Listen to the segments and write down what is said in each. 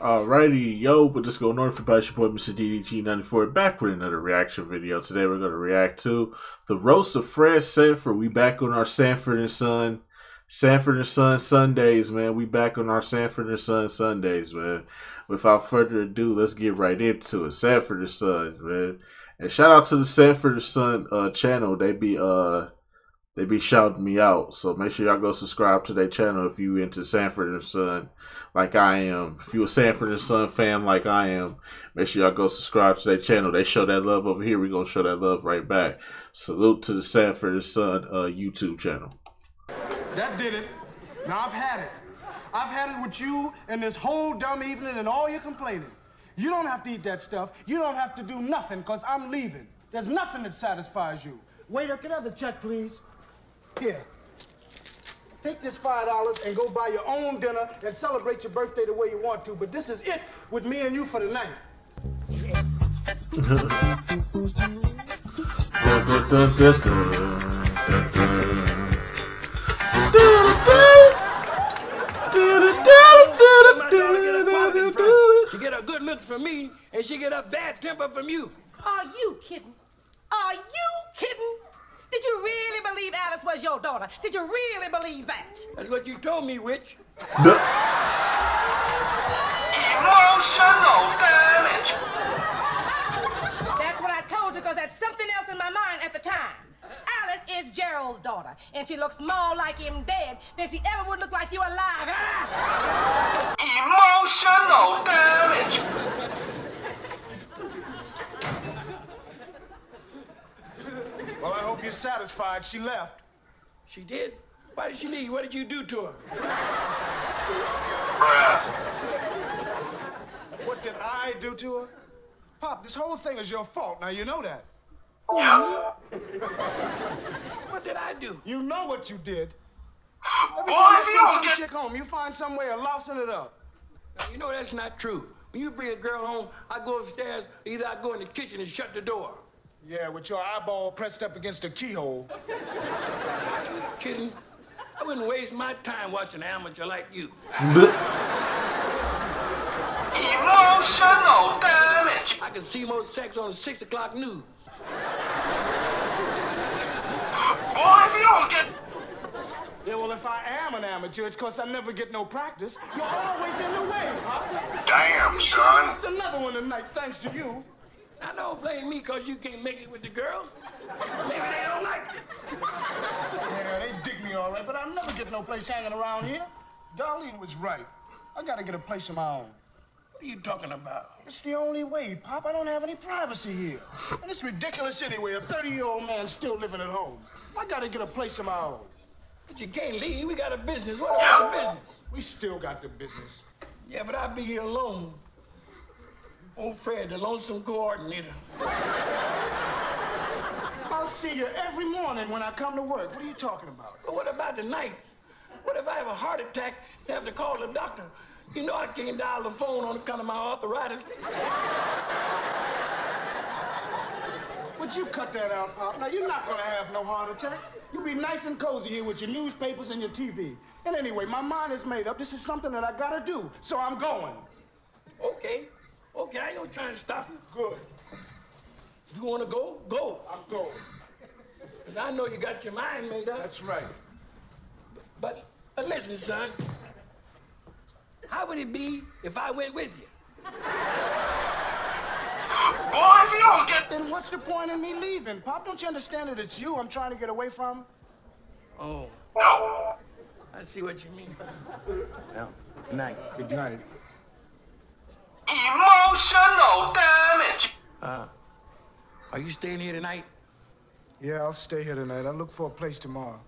Alrighty, yo, but just go north for your boy Mr. DDG94 back with another reaction video. Today we're going to react to the roast of Fred Sanford. We back on our Sanford and Son Sundays, man. We back on our Sanford and Son Sundays, man. Without further ado, let's get right into it. Sanford and Son, man. And shout out to the Sanford and Son channel. They be shouting me out, so make sure y'all go subscribe to their channel if you into Sanford and Son like I am. If you a Sanford and Son fan like I am, make sure y'all go subscribe to their channel. They show that love over here. We're going to show that love right back. Salute to the Sanford and Son YouTube channel. That did it. Now I've had it. I've had it with you and this whole dumb evening and all your complaining. You don't have to eat that stuff. You don't have to do nothing because I'm leaving. There's nothing that satisfies you. Waiter, can I have the check, please? Here, take this $5 and go buy your own dinner and celebrate your birthday the way you want to, but this is it with me and you for the night. She get a good look from me and she get a bad temper from you. Are you kidding? Are you kidding? Did you really believe Alice was your daughter? Did you really believe that? That's what you told me, witch. Emotional damage. That's what I told you, because that's something else in my mind at the time. Alice is Gerald's daughter, and she looks more like him dead than she ever would look like you alive. Emotional damage. Well, I hope you're satisfied. She left. She did? Why did she leave? What did you do to her? What did I do to her? Pop, this whole thing is your fault. Now, you know that. Yeah. What did I do? You know what you did. Every boy, if you don't get... chick home, you find some way of lousing it up. Now, you know that's not true. When you bring a girl home, I go upstairs, either I go in the kitchen and shut the door. Yeah, with your eyeball pressed up against a keyhole. Are you kidding? I wouldn't waste my time watching an amateur like you. Emotional damage. I can see more sex on 6 o'clock news. Boy, if you don't get... Yeah, well, if I am an amateur, it's because I never get no practice. You're always in the way, huh? Damn, son. Another one tonight, thanks to you. Now, don't blame me because you can't make it with the girls. Maybe they don't like it. Yeah, they dig me all right, but I'll never get no place hanging around here. Darlene was right. I gotta get a place of my own. What are you talking about? It's the only way, Pop. I don't have any privacy here. And it's ridiculous anyway, a 30-year-old man still living at home. I gotta get a place of my own. But you can't leave. We got a business. What about the business? We still got the business. Yeah, but I'll be here alone. Old Fred, the lonesome coordinator. I'll see you every morning when I come to work. What are you talking about? But what about the night? What if I have a heart attack and have to call the doctor? You know I can't dial the phone on account of my arthritis. Would you cut that out, Pop? Now, you're not going to have no heart attack. You'll be nice and cozy here with your newspapers and your TV. And anyway, my mind is made up. This is something that I got to do, so I'm going. Okay. Okay, I ain't gonna try and stop you. Good. If you wanna go, go. I'm going. Because I know you got your mind made up. That's right. But listen, son. How would it be if I went with you? Boy, if you don't get... Then what's the point in me leaving? Pop, don't you understand that it's you I'm trying to get away from? Oh. No. I see what you mean. Now, good night. Good night. Emotional damage. Are you staying here tonight? Yeah, I'll stay here tonight. I'll look for a place tomorrow.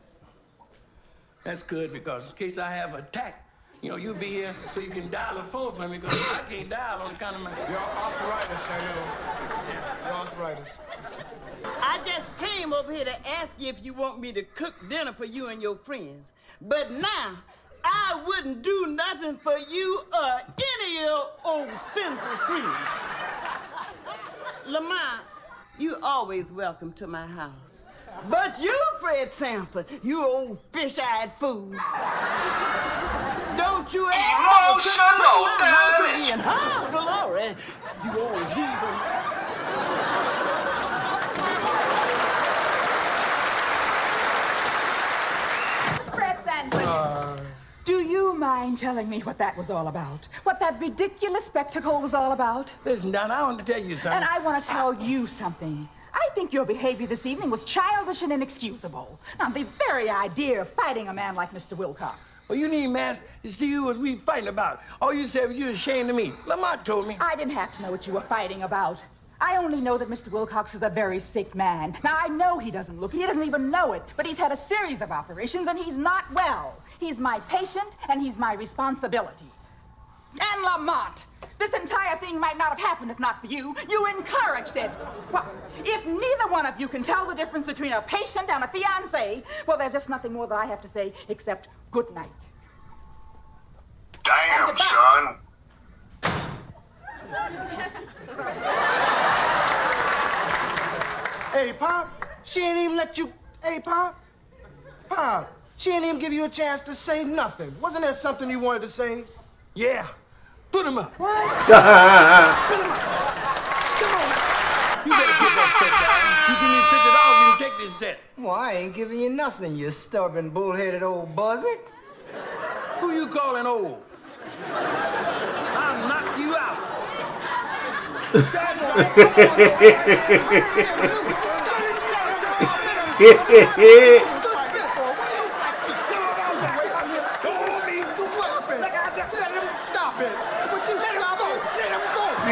That's good, because in case I have an attack, you know, you'll be here so you can dial the phone for me, because I can't dial on account of my... Your arthritis, I know. Your arthritis. I just came over here to ask you if you want me to cook dinner for you and your friends. But now... I wouldn't do nothing for you or any old sinful thing. Lamont, you always welcome to my house. But you, Fred Sanford, you old fish-eyed fool. Don't you ever come to my house saying, "Oh, glory, you old heathen." Do you mind telling me what that was all about? What that ridiculous spectacle was all about? Listen, Don, I want to tell you something. And I want to tell you something. I think your behavior this evening was childish and inexcusable. Now, the very idea of fighting a man like Mr. Wilcox. Well, you need, Mass, to see what we fighting about. All you said was you were ashamed of me. Lamont told me. I didn't have to know what you were fighting about. I only know that Mr. Wilcox is a very sick man. Now, I know he doesn't look, he doesn't even know it, but he's had a series of operations and he's not well. He's my patient and he's my responsibility. And Lamont, this entire thing might not have happened if not for you. You encouraged it. Well, if neither one of you can tell the difference between a patient and a fiancé, well, there's just nothing more that I have to say except good night. Damn, son. Hey, Pop, she ain't even let you... Hey, Pop. Pop, she ain't even give you a chance to say nothing. Wasn't there something you wanted to say? Yeah. Put him up. What? Put him up. Come on. You better put that set down. You give me $50, you can take this set. Well, I ain't giving you nothing, you stubborn, bull-headed old buzzard. Who you calling old? I'll knock you out.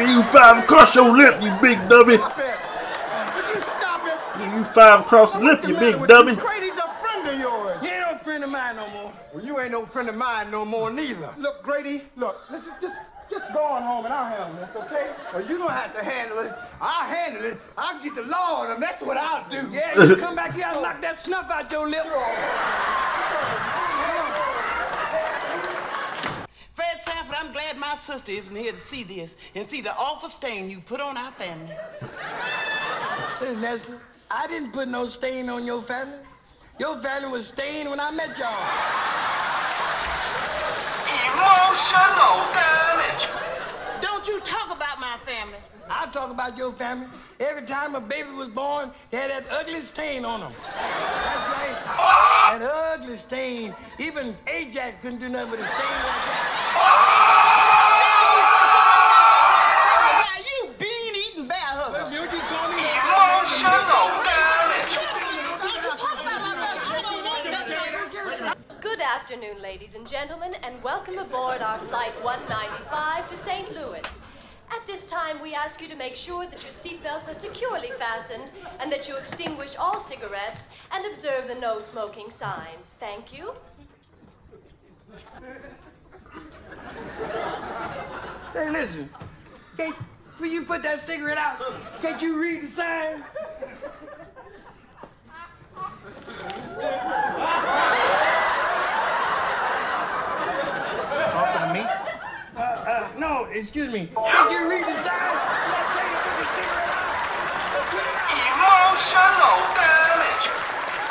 You five cross your lip, you big dummy. You five cross your lip, you big dummy. Grady's a friend of yours. He ain't no friend of mine no more. Well, you ain't no friend of mine no more neither. Look, Grady, look, let's just... Just go on home and I'll handle this, okay? Well, you don't have to handle it. I'll handle it. I'll get the law on him. That's what I'll do. Yeah, you come back here and knock that snuff out your lip. Fred Sanford, I'm glad my sister isn't here to see this and see the awful stain you put on our family. Listen, Esther, I didn't put no stain on your family. Your family was stained when I met y'all. Emotional damage. Don't you talk about my family. I talk about your family. Every time a baby was born, they had that ugly stain on them. That's right. That ugly stain. Even Ajax couldn't do nothing with a stain like that. Now you bean-eating bear hugger. Emotional damage. Don't you talk about my family. I don't want that stain. Good afternoon, ladies and gentlemen, and welcome aboard our flight 195 to St. Louis. At this time, we ask you to make sure that your seatbelts are securely fastened and that you extinguish all cigarettes and observe the no smoking signs. Thank you. Hey, listen. Will you put that cigarette out? Can't you read the sign? No, excuse me. Did you read the sign? Emotional damage. Sit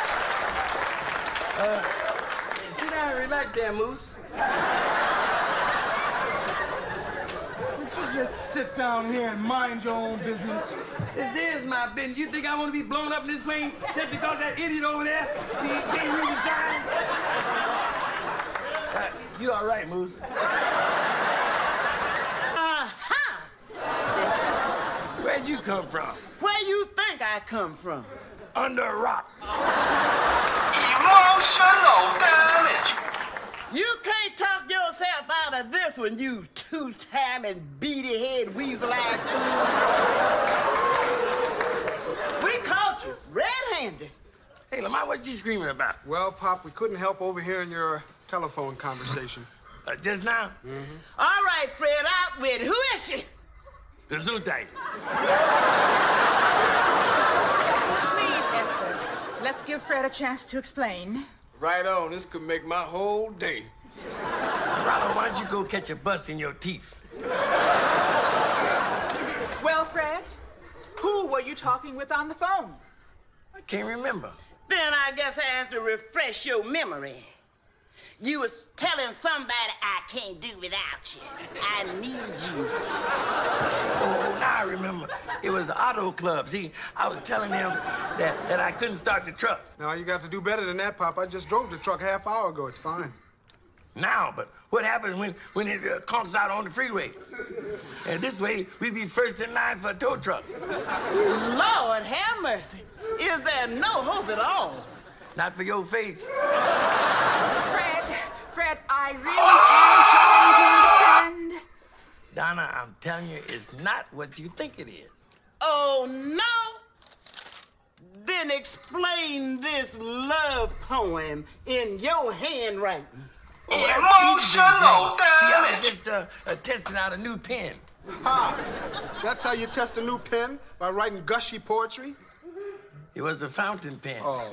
down and relax there, Moose. Would you just sit down here and mind your own business? This is my business. You think I want to be blown up in this plane just because that idiot over there can't read the sign? You all right, Moose? Where'd you come from? Where you think I come from? Under a rock. Emotional damage. You can't talk yourself out of this one, you two-timing, beady-head, weasel-eyed fool. We caught you red-handed. Hey, Lamar, what you screaming about? Well, Pop, we couldn't help overhearing your telephone conversation. Just now? Mm-hmm. All right, Fred, out with it. Who is she? The zoo thing. Please, Esther, let's give Fred a chance to explain. Right on. This could make my whole day. Rollo, why don't you go catch a bus in your teeth? Well, Fred, who were you talking with on the phone? I can't remember. Then I guess I have to refresh your memory. You was telling somebody I can't do without you. I need you. Oh, now I remember. It was the auto club. See, I was telling him that I couldn't start the truck. Now, you got to do better than that, Pop. I just drove the truck half hour ago. It's fine. Now, but what happens when it conks out on the freeway? And this way, we be first in line for a tow truck. Lord have mercy. Is there no hope at all? Not for your face. Fred, I really am trying to understand. Donna, I'm telling you, it's not what you think it is. Oh, no? Then explain this love poem in your handwriting. Emotional, damn it! See, I'm just testing out a new pen. Ha! That's how you test a new pen? By writing gushy poetry? It was a fountain pen. Oh.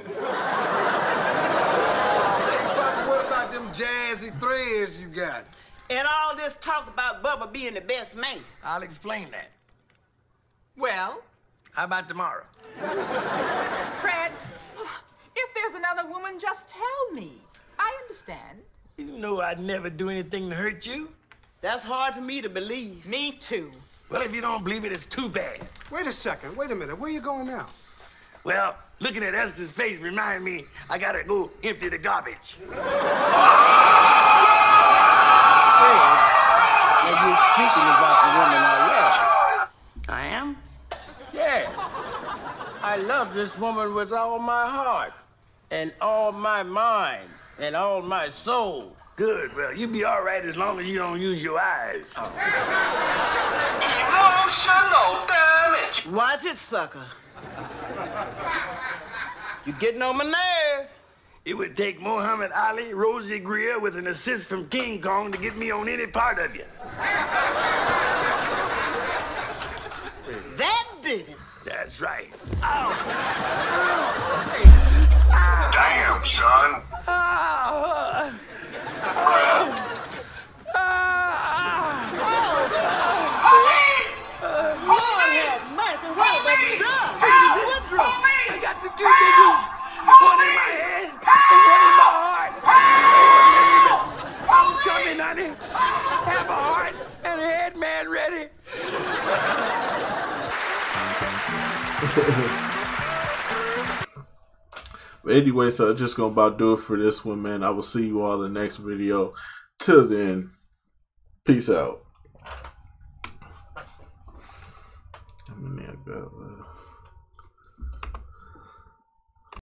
Them jazzy threads you got. And all this talk about Bubba being the best man. I'll explain that. Well? How about tomorrow? Fred, if there's another woman, just tell me. I understand. You know I'd never do anything to hurt you. That's hard for me to believe. Me too. Well, if you don't believe it, it's too bad. Wait a minute. Where you going now? Well, looking at Esther's face reminds me I gotta go empty the garbage. Fred, are you speaking about the woman I love? I am? Yes. I love this woman with all my heart, and all my mind, and all my soul. Good. Well, you'll be all right as long as you don't use your eyes. Emotional damage. Watch it, sucker. You're getting on my nerve. It would take Muhammad Ali, Rosie Greer, with an assist from King Kong to get me on any part of you. That did it. That's right. Ow. Damn, son. Two niggas, one in my head and one in my heart. I'm coming, honey. Have a heart and a head man ready. But anyway, so just gonna about do it for this one, man. I will see you all in the next video. Till then, peace out.